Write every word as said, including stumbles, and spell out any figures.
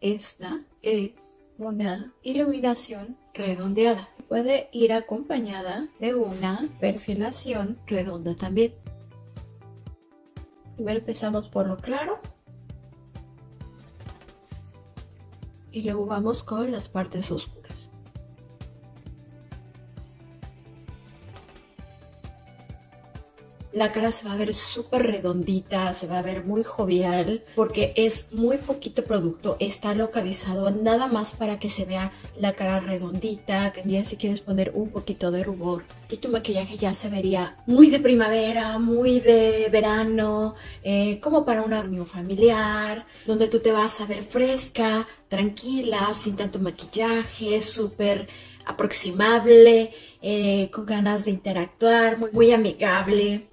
Esta es una iluminación redondeada. Puede ir acompañada de una perfilación redonda también. Primero empezamos por lo claro y luego vamos con las partes oscuras. La cara se va a ver súper redondita, se va a ver muy jovial porque es muy poquito producto, está localizado nada más para que se vea la cara redondita, que ya si quieres poner un poquito de rubor y tu maquillaje ya se vería muy de primavera, muy de verano, eh, como para una reunión familiar, donde tú te vas a ver fresca, tranquila, sin tanto maquillaje, súper aproximable, eh, con ganas de interactuar, muy, muy amigable.